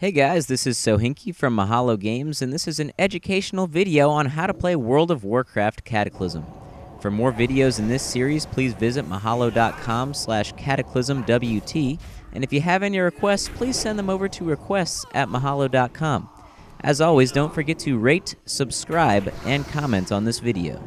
Hey guys, this is Sohinki from Mahalo Games, and this is an educational video on how to play World of Warcraft Cataclysm. For more videos in this series, please visit mahalo.com/cataclysmwt, and if you have any requests, please send them over to requests@mahalo.com. As always, don't forget to rate, subscribe, and comment on this video.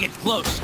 Get close.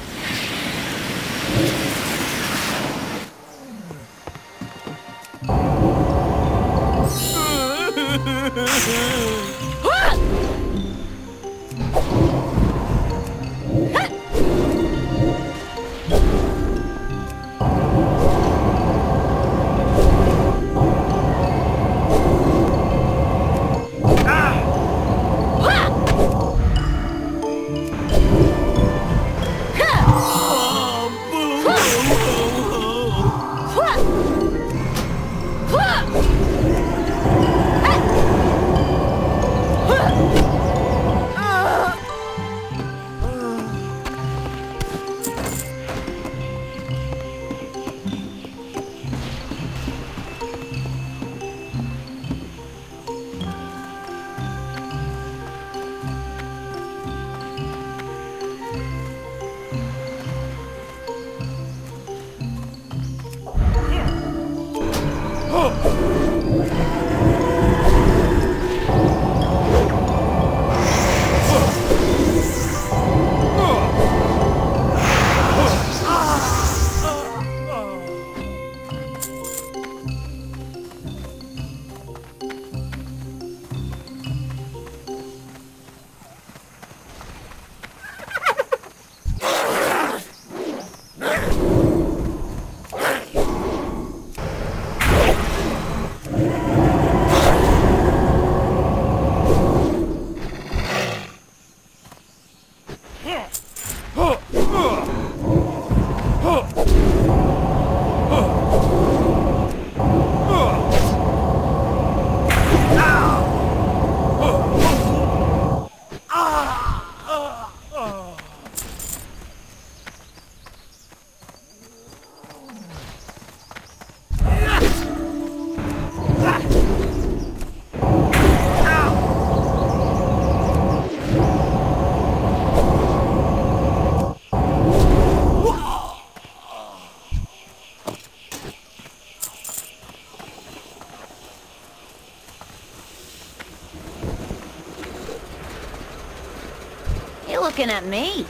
You're looking at me.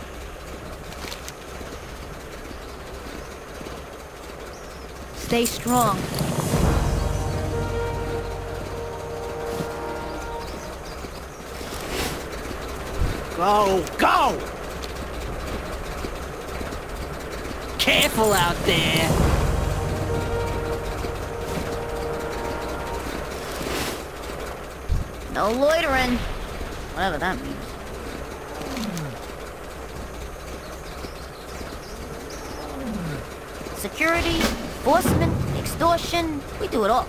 Stay strong. Go, go! Careful out there! No loitering. Whatever that means. Security, enforcement, extortion, we do it all.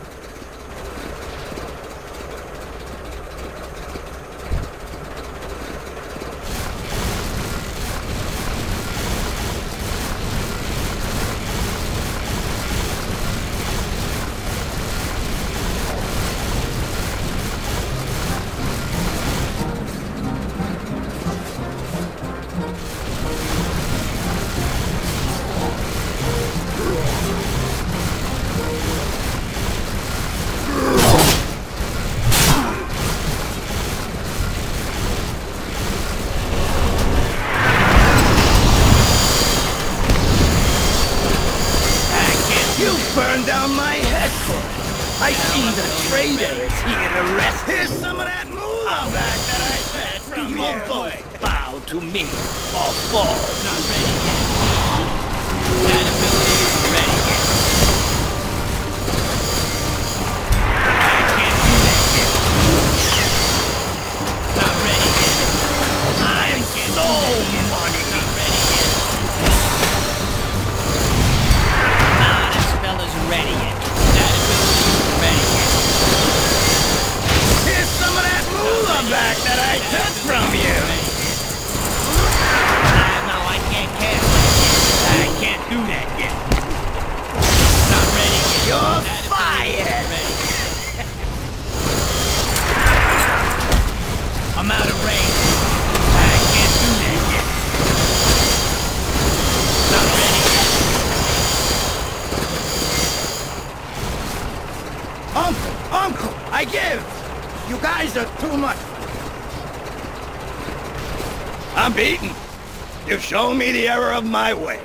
Show me the error of my ways.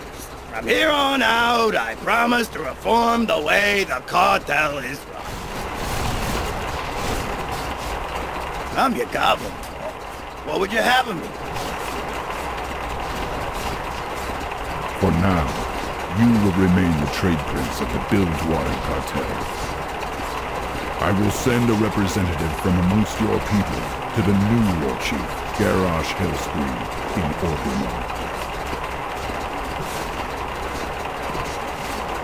From here on out, I promise to reform the way the cartel is run. I'm your goblin. What would you have of me? For now, you will remain the trade prince of the Bilgewater Cartel. I will send a representative from amongst your people to the new Warchief, Garrosh Hellscream, in Orgrimmar.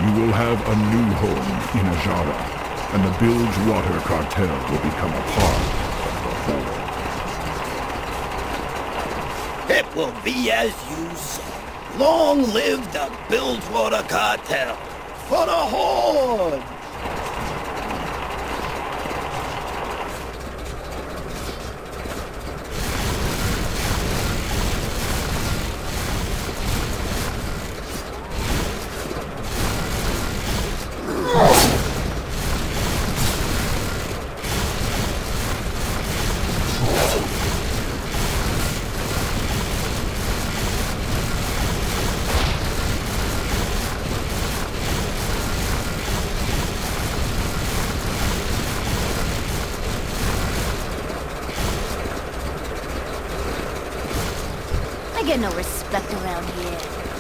You will have a new home in Ajara, and the Bilgewater Cartel will become a part of the Horde. It will be as you say. Long live the Bilgewater Cartel for the Horde! No respect around here.